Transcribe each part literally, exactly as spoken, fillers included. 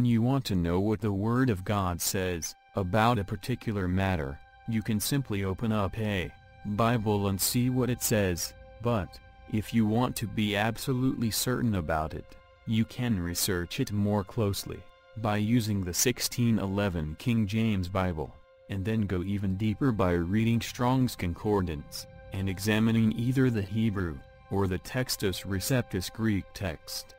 When you want to know what the Word of God says about a particular matter, you can simply open up a Bible and see what it says, but if you want to be absolutely certain about it, you can research it more closely by using the sixteen eleven King James Bible, and then go even deeper by reading Strong's Concordance, and examining either the Hebrew or the Textus Receptus Greek text.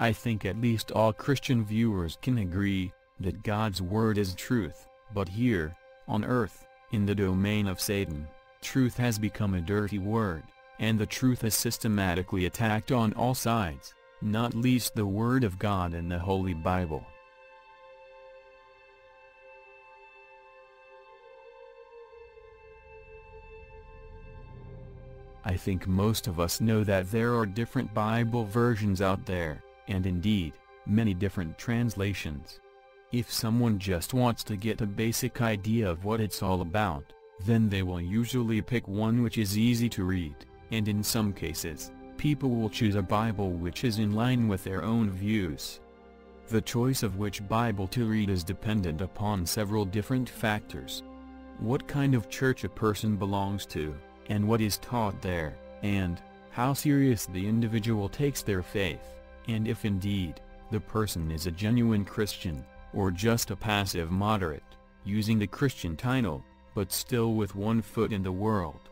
I think at least all Christian viewers can agree that God's Word is truth, but here, on earth, in the domain of Satan, truth has become a dirty word, and the truth is systematically attacked on all sides, not least the Word of God in the Holy Bible. I think most of us know that there are different Bible versions out there, and indeed, many different translations. If someone just wants to get a basic idea of what it's all about, then they will usually pick one which is easy to read, and in some cases, people will choose a Bible which is in line with their own views. The choice of which Bible to read is dependent upon several different factors. What kind of church a person belongs to, and what is taught there, and how serious the individual takes their faith, and if indeed, the person is a genuine Christian, or just a passive moderate, using the Christian title, but still with one foot in the world.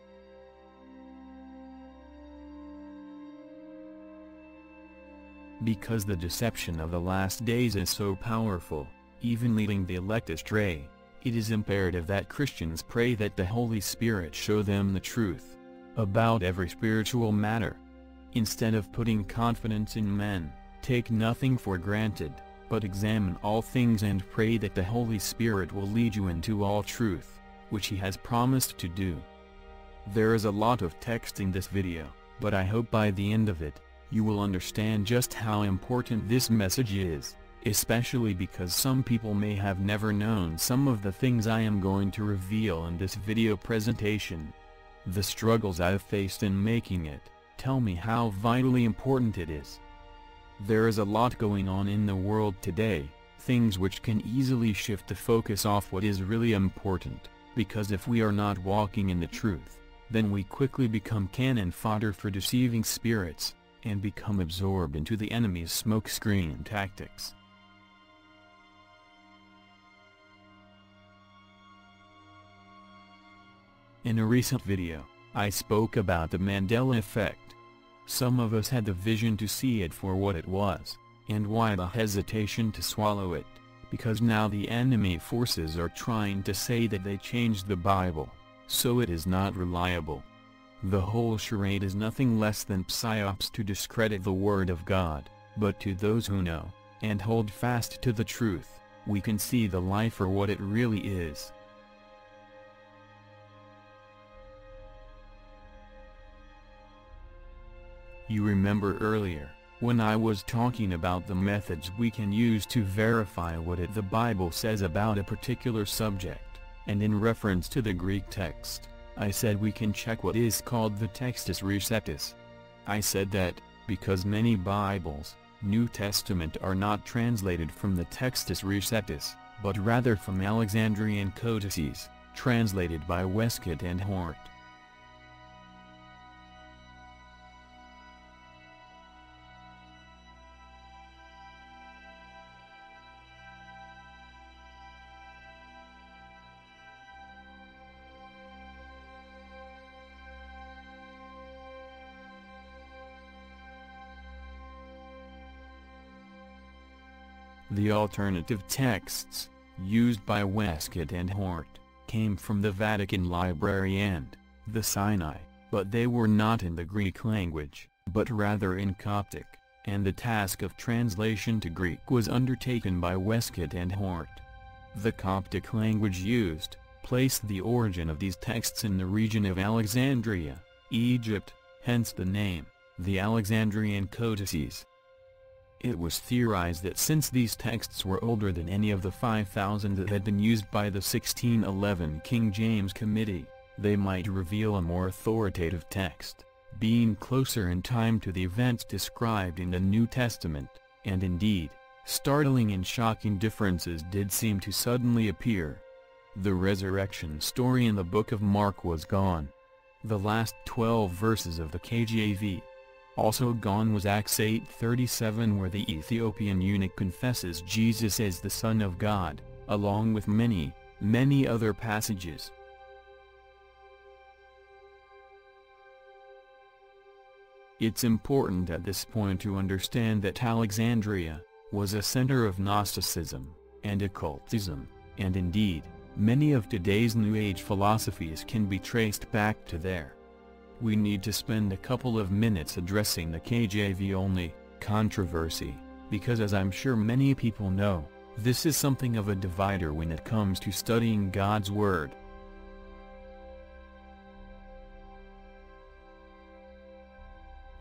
Because the deception of the last days is so powerful, even leading the elect astray, it is imperative that Christians pray that the Holy Spirit show them the truth about every spiritual matter. Instead of putting confidence in men, take nothing for granted, but examine all things and pray that the Holy Spirit will lead you into all truth, which He has promised to do. There is a lot of text in this video, but I hope by the end of it, you will understand just how important this message is, especially because some people may have never known some of the things I am going to reveal in this video presentation. The struggles I have faced in making it tell me how vitally important it is. There is a lot going on in the world today, things which can easily shift the focus off what is really important, because if we are not walking in the truth, then we quickly become cannon fodder for deceiving spirits, and become absorbed into the enemy's smokescreen tactics. In a recent video, I spoke about the Mandela Effect. Some of us had the vision to see it for what it was, and why the hesitation to swallow it, because now the enemy forces are trying to say that they changed the Bible, so it is not reliable. The whole charade is nothing less than psyops to discredit the Word of God, but to those who know, and hold fast to the truth, we can see the lie for what it really is. You remember earlier, when I was talking about the methods we can use to verify what it the Bible says about a particular subject, and in reference to the Greek text, I said we can check what is called the Textus Receptus. I said that, because many Bibles, New Testament are not translated from the Textus Receptus, but rather from Alexandrian codices, translated by Westcott and Hort. The alternative texts, used by Westcott and Hort, came from the Vatican Library and the Sinai, but they were not in the Greek language, but rather in Coptic, and the task of translation to Greek was undertaken by Westcott and Hort. The Coptic language used, placed the origin of these texts in the region of Alexandria, Egypt, hence the name, the Alexandrian codices. It was theorized that since these texts were older than any of the five thousand that had been used by the sixteen eleven King James Committee, they might reveal a more authoritative text, being closer in time to the events described in the New Testament, and indeed, Startling and shocking differences did seem to suddenly appear. The resurrection story in the book of Mark was gone. The last twelve verses of the K J V. Also gone was Acts eight thirty-seven, where the Ethiopian eunuch confesses Jesus as the Son of God, along with many, many other passages. It's important at this point to understand that Alexandria was a center of Gnosticism, and occultism, and indeed, many of today's New Age philosophies can be traced back to there. We need to spend a couple of minutes addressing the K J V only controversy, because as I'm sure many people know, this is something of a divider when it comes to studying God's Word.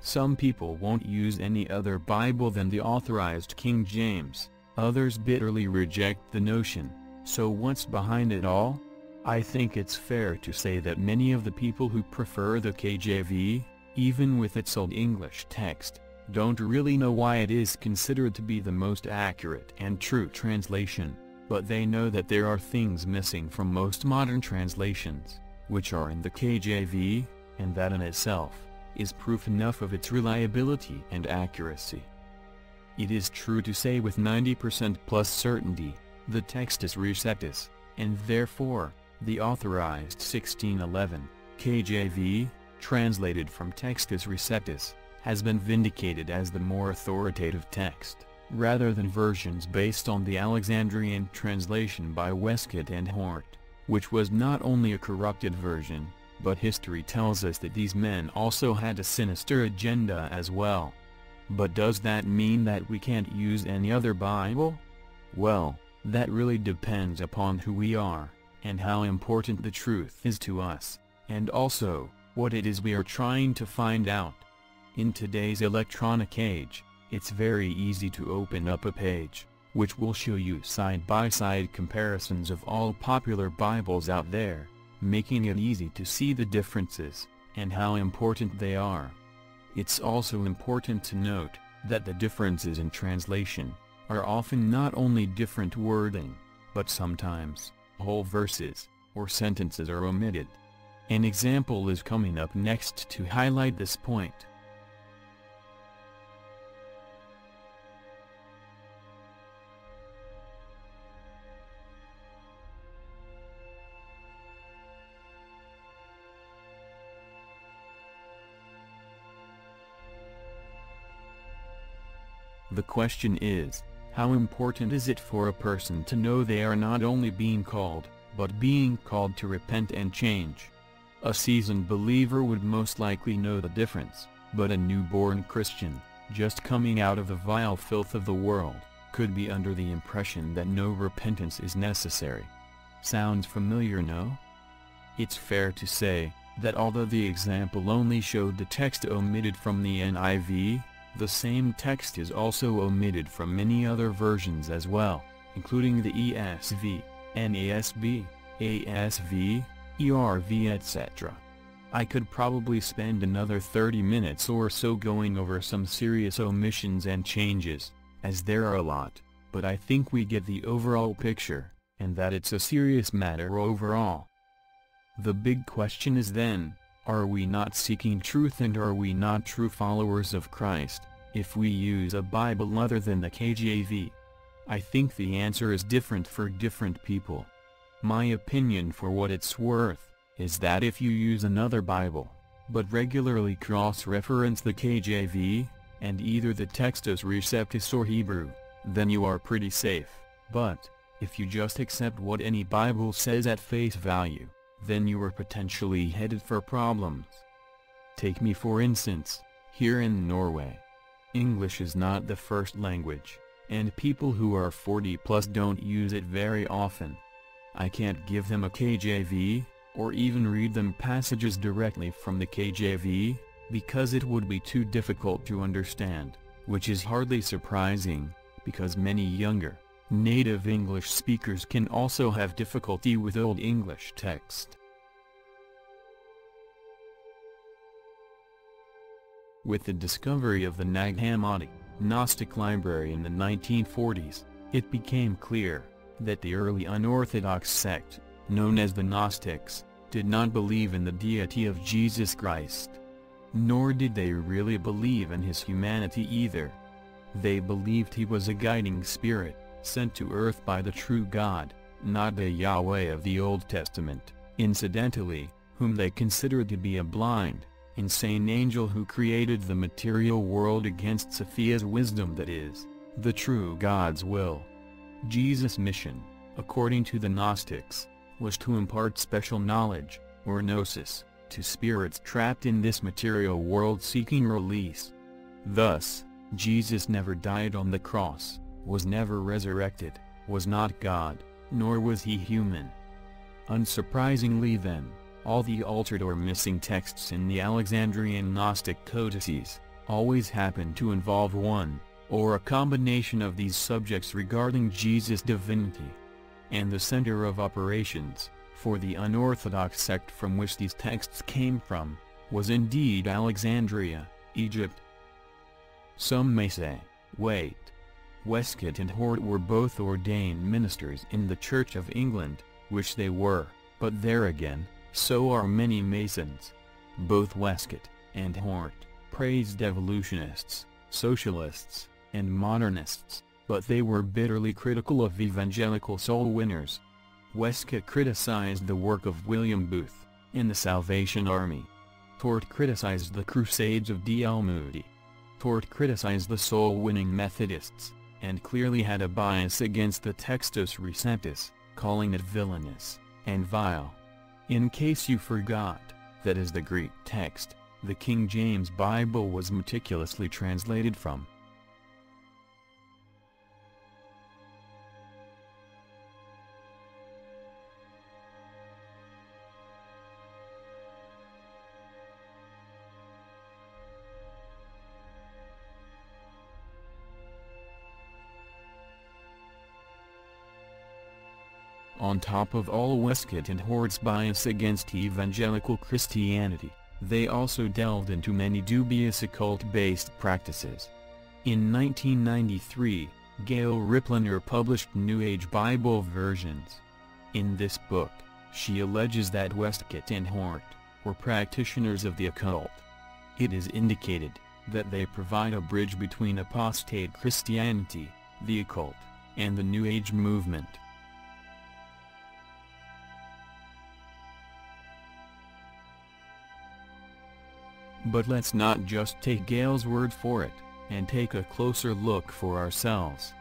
Some people won't use any other Bible than the authorized King James, others bitterly reject the notion, so what's behind it all? I think it's fair to say that many of the people who prefer the K J V, even with its old English text, don't really know why it is considered to be the most accurate and true translation, but they know that there are things missing from most modern translations, which are in the K J V, and that in itself is proof enough of its reliability and accuracy. It is true to say with ninety percent plus certainty, the Textus Receptus, and therefore, the authorized sixteen eleven, K J V, translated from Textus Receptus, has been vindicated as the more authoritative text, rather than versions based on the Alexandrian translation by Westcott and Hort, which was not only a corrupted version, but history tells us that these men also had a sinister agenda as well. But does that mean that we can't use any other Bible? Well, that really depends upon who we are, and how important the truth is to us, and also, what it is we are trying to find out. In today's electronic age, it's very easy to open up a page, which will show you side-by-side comparisons of all popular Bibles out there, making it easy to see the differences, and how important they are. It's also important to note, that the differences in translation, are often not only different wording, but sometimes, whole verses, or sentences are omitted. An example is coming up next to highlight this point. The question is, how important is it for a person to know they are not only being called, but being called to repent and change? A seasoned believer would most likely know the difference, but a newborn Christian, just coming out of the vile filth of the world, could be under the impression that no repentance is necessary. Sounds familiar, no? It's fair to say, that although the example only showed the text omitted from the N I V, the same text is also omitted from many other versions as well, including the E S V, N A S B, A S V, E R V, et cetera. I could probably spend another thirty minutes or so going over some serious omissions and changes, as there are a lot, but I think we get the overall picture, and that it's a serious matter overall. The big question is then, are we not seeking truth, and are we not true followers of Christ, if we use a Bible other than the K J V? I think the answer is different for different people. My opinion, for what it's worth, is that if you use another Bible, but regularly cross-reference the K J V, and either the Textus Receptus or Hebrew, then you are pretty safe. But, if you just accept what any Bible says at face value, then you are potentially headed for problems. Take me for instance, here in Norway. English is not the first language, and people who are forty plus don't use it very often. I can't give them a K J V, or even read them passages directly from the K J V, because it would be too difficult to understand, which is hardly surprising, because many younger, native English speakers can also have difficulty with Old English text. With the discovery of the Nag Hammadi, Gnostic library in the nineteen forties, it became clear that the early unorthodox sect, known as the Gnostics, did not believe in the deity of Jesus Christ. Nor did they really believe in his humanity either. They believed he was a guiding spirit, sent to earth by the true God, not the Yahweh of the Old Testament, incidentally, whom they considered to be a blind, insane angel who created the material world against Sophia's wisdom, that is, the true God's will. Jesus' mission, according to the Gnostics, was to impart special knowledge, or gnosis, to spirits trapped in this material world seeking release. Thus, Jesus never died on the cross, was never resurrected, was not God, nor was he human. Unsurprisingly then, all the altered or missing texts in the Alexandrian Gnostic codices always happen to involve one, or a combination of these subjects regarding Jesus' divinity. And the center of operations, for the unorthodox sect from which these texts came from, was indeed Alexandria, Egypt. Some may say, wait, Westcott and Hort were both ordained ministers in the Church of England, which they were, but there again, so are many Masons. Both Westcott and Hort praised evolutionists, socialists, and modernists, but they were bitterly critical of evangelical soul winners. Westcott criticized the work of William Booth and the Salvation Army. Hort criticized the Crusades of D L Moody. Hort criticized the soul-winning Methodists, and clearly had a bias against the Textus Receptus, calling it villainous and vile. In case you forgot, that is the Greek text the King James Bible was meticulously translated from. On top of all Westcott and Hort's bias against evangelical Christianity, they also delved into many dubious occult-based practices. In nineteen ninety-three, Gail Riplinger published New Age Bible versions. In this book, she alleges that Westcott and Hort were practitioners of the occult. It is indicated that they provide a bridge between apostate Christianity, the occult, and the New Age movement. But let's not just take Gail's word for it, and take a closer look for ourselves.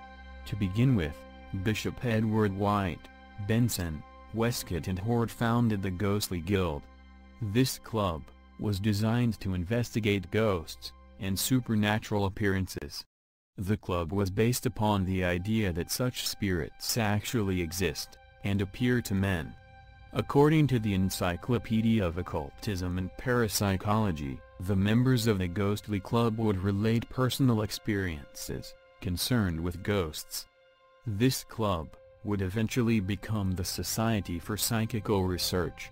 To begin with, Bishop Edward White Benson, Westcott and Hort founded the Ghostly Guild. This club was designed to investigate ghosts and supernatural appearances. The club was based upon the idea that such spirits actually exist and appear to men. According to the Encyclopedia of Occultism and Parapsychology, the members of the Ghostly Club would relate personal experiences concerned with ghosts. This club would eventually become the Society for Psychical Research.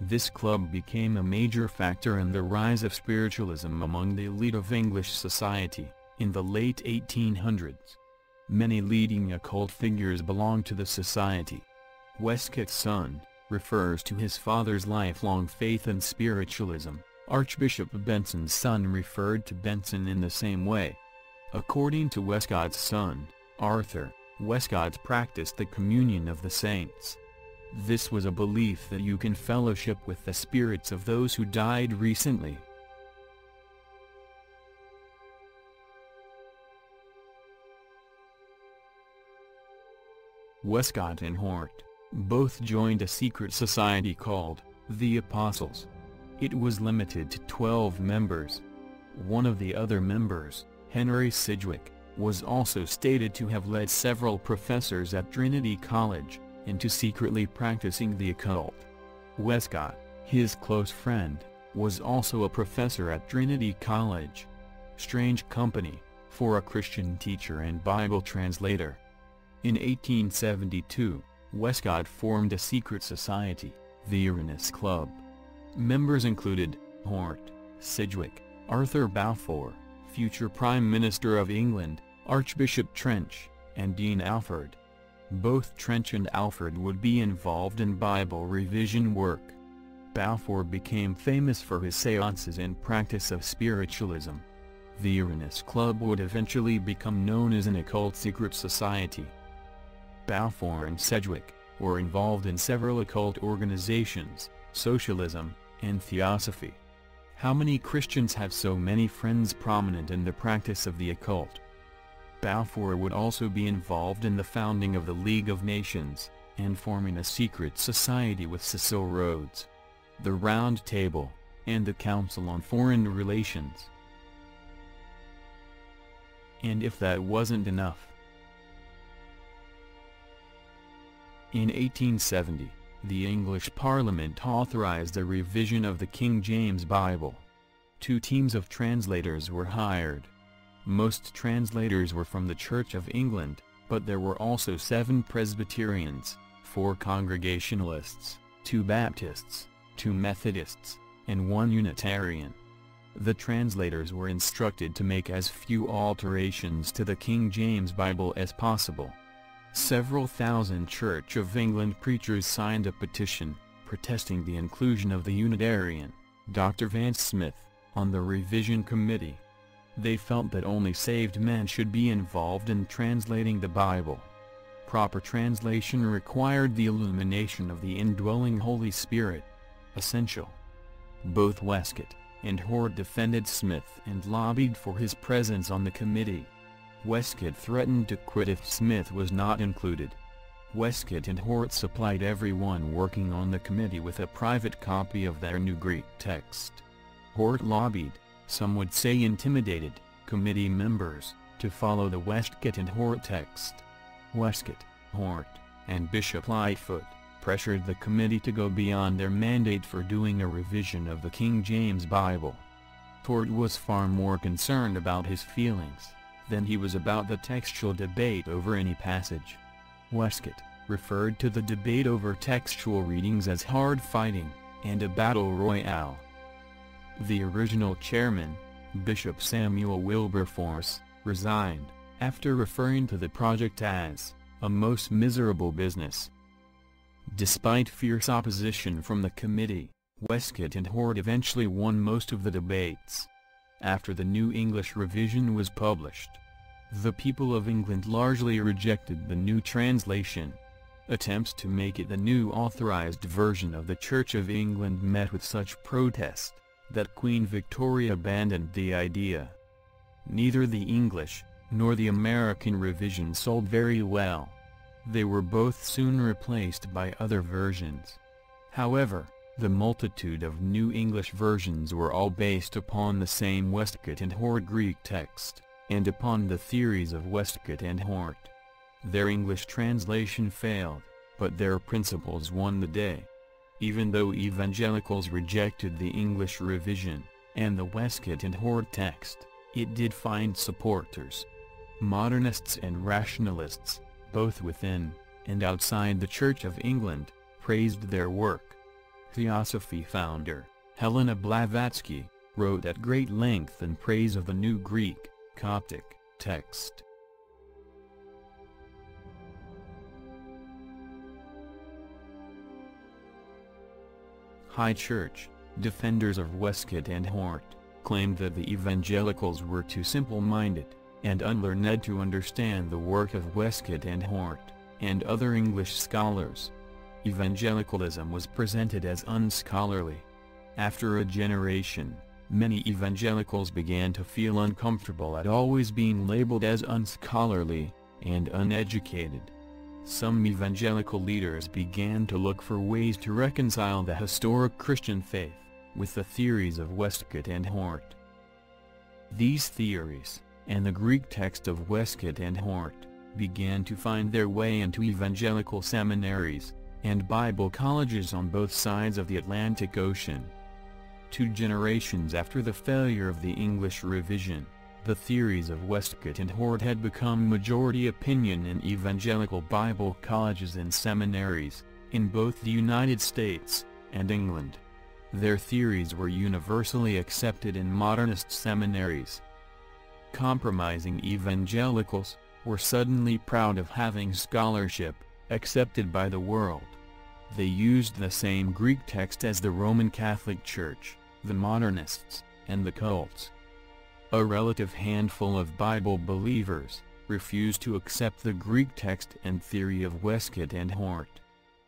This club became a major factor in the rise of spiritualism among the elite of English society in the late eighteen hundreds. Many leading occult figures belonged to the society. Westcott's son refers to his father's lifelong faith in spiritualism. Archbishop Benson's son referred to Benson in the same way. According to Westcott's son, Arthur, Westcott practiced the communion of the saints. This was a belief that you can fellowship with the spirits of those who died recently. Westcott and Hort both joined a secret society called the Apostles. It was limited to twelve members. One of the other members, Henry Sidgwick, was also stated to have led several professors at Trinity College into secretly practicing the occult. Westcott, his close friend, was also a professor at Trinity College. Strange company for a Christian teacher and Bible translator. In eighteen seventy-two, Westcott formed a secret society, the Uranus Club. Members included Hort, Sidgwick, Arthur Balfour, future Prime Minister of England, Archbishop Trench, and Dean Alford. Both Trench and Alford would be involved in Bible revision work. Balfour became famous for his seances and practice of spiritualism. The Uranus Club would eventually become known as an occult secret society. Balfour and Sidgwick were involved in several occult organizations, socialism, and theosophy. How many Christians have so many friends prominent in the practice of the occult? Balfour would also be involved in the founding of the League of Nations, and forming a secret society with Cecil Rhodes, the Round Table, and the Council on Foreign Relations. And if that wasn't enough. In eighteen seventy, the English Parliament authorized the revision of the King James Bible. Two teams of translators were hired. Most translators were from the Church of England, but there were also seven Presbyterians, four Congregationalists, two Baptists, two Methodists, and one Unitarian. The translators were instructed to make as few alterations to the King James Bible as possible. Several thousand Church of England preachers signed a petition, protesting the inclusion of the Unitarian, Doctor Vance Smith, on the revision committee. They felt that only saved men should be involved in translating the Bible. Proper translation required the illumination of the indwelling Holy Spirit. Essential. Both Westcott and Hort defended Smith and lobbied for his presence on the committee. Westcott threatened to quit if Smith was not included. Westcott and Hort supplied everyone working on the committee with a private copy of their new Greek text. Hort lobbied, some would say intimidated, committee members to follow the Westcott and Hort text. Westcott, Hort, and Bishop Lightfoot pressured the committee to go beyond their mandate for doing a revision of the King James Bible. Hort was far more concerned about his feelings than he was about the textual debate over any passage. Westcott referred to the debate over textual readings as hard fighting and a battle royale. The original chairman, Bishop Samuel Wilberforce, resigned, after referring to the project as a most miserable business. Despite fierce opposition from the committee, Westcott and Hort eventually won most of the debates. After the New English Revision was published, the people of England largely rejected the new translation. Attempts to make it the new authorized version of the Church of England met with such protest that Queen Victoria abandoned the idea. Neither the English nor the American revision sold very well. They were both soon replaced by other versions. However, the multitude of New English versions were all based upon the same Westcott and Hort Greek text, and upon the theories of Westcott and Hort. Their English translation failed, but their principles won the day. Even though evangelicals rejected the English revision, and the Westcott and Hort text, it did find supporters. Modernists and rationalists, both within and outside the Church of England, praised their work. Theosophy founder, Helena Blavatsky, wrote at great length in praise of the new Greek, Coptic, text. High Church, defenders of Westcott and Hort, claimed that the evangelicals were too simple-minded and unlearned to understand the work of Westcott and Hort, and other English scholars. Evangelicalism was presented as unscholarly. After a generation, many evangelicals began to feel uncomfortable at always being labeled as unscholarly and uneducated. Some evangelical leaders began to look for ways to reconcile the historic Christian faith with the theories of Westcott and Hort. These theories, and the Greek text of Westcott and Hort, began to find their way into evangelical seminaries and Bible colleges on both sides of the Atlantic Ocean. Two generations after the failure of the English revision, the theories of Westcott and Hort had become majority opinion in evangelical Bible colleges and seminaries, in both the United States and England. Their theories were universally accepted in modernist seminaries. compromising evangelicals, were suddenly proud of having scholarship, accepted by the world. They used the same Greek text as the Roman Catholic Church, the modernists, and the cults. A relative handful of Bible believers refused to accept the Greek text and theory of Westcott and Hort.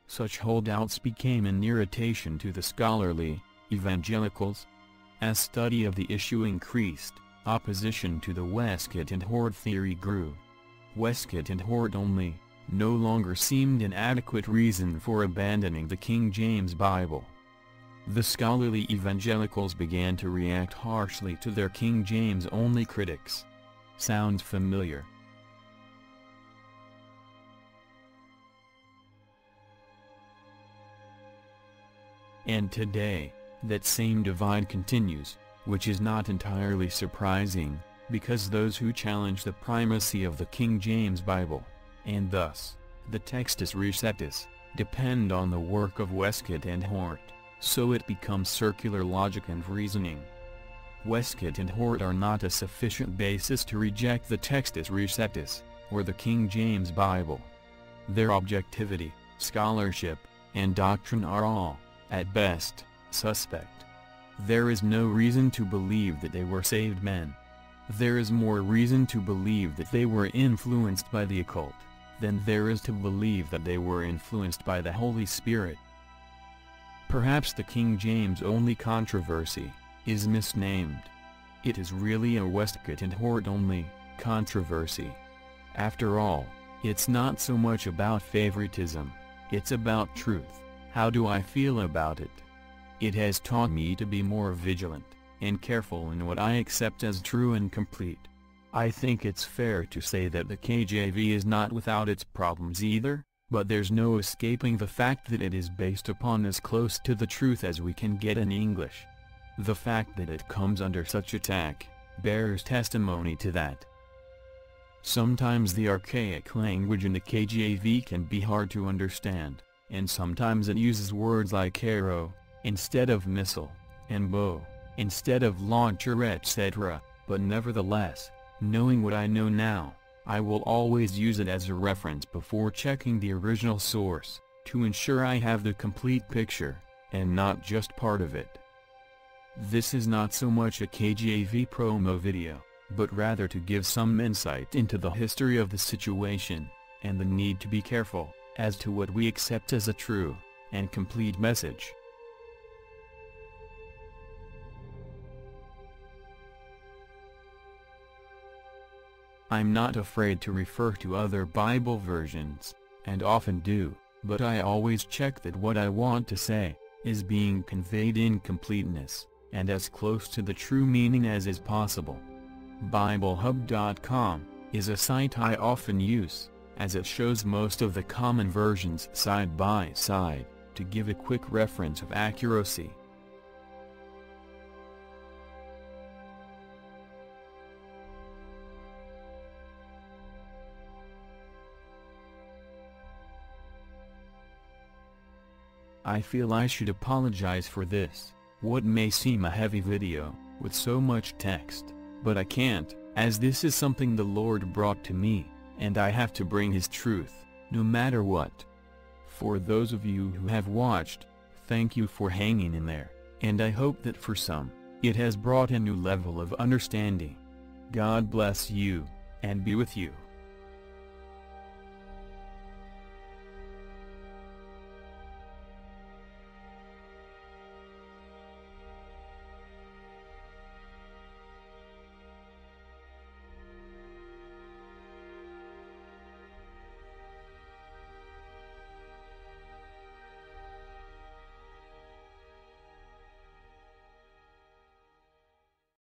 Such holdouts became an irritation to the scholarly evangelicals. As study of the issue increased, opposition to the Westcott and Hort theory grew. Westcott and Hort only no longer seemed an adequate reason for abandoning the King James Bible. The scholarly evangelicals began to react harshly to their King James-only critics. Sounds familiar? And today, that same divide continues, which is not entirely surprising, because those who challenge the primacy of the King James Bible, and thus, the Textus Receptus, depend on the work of Westcott and Hort, so it becomes circular logic and reasoning. Westcott and Hort are not a sufficient basis to reject the Textus Receptus, or the King James Bible. Their objectivity, scholarship, and doctrine are all, at best, suspect. There is no reason to believe that they were saved men. There is more reason to believe that they were influenced by the occult, than there is to believe that they were influenced by the Holy Spirit. Perhaps the King James-only controversy is misnamed. It is really a Westcott and Hort-only controversy. After all, it's not so much about favoritism, it's about truth. How do I feel about it? It has taught me to be more vigilant and careful in what I accept as true and complete. I think it's fair to say that the K J V is not without its problems either, but there's no escaping the fact that it is based upon as close to the truth as we can get in English. The fact that it comes under such attack bears testimony to that. Sometimes the archaic language in the K J V can be hard to understand, and sometimes it uses words like arrow, instead of missile, and bow, instead of launcher, et cetera, but nevertheless, knowing what I know now, I will always use it as a reference before checking the original source, to ensure I have the complete picture, and not just part of it. This is not so much a K J V promo video, but rather to give some insight into the history of the situation, and the need to be careful as to what we accept as a true and complete message. I'm not afraid to refer to other Bible versions, and often do, but I always check that what I want to say is being conveyed in completeness, and as close to the true meaning as is possible. Bible Hub dot com is a site I often use, as it shows most of the common versions side by side, to give a quick reference of accuracy. I feel I should apologize for this, what may seem a heavy video, with so much text, but I can't, as this is something the Lord brought to me, and I have to bring His truth, no matter what. For those of you who have watched, thank you for hanging in there, and I hope that for some, it has brought a new level of understanding. God bless you, and be with you.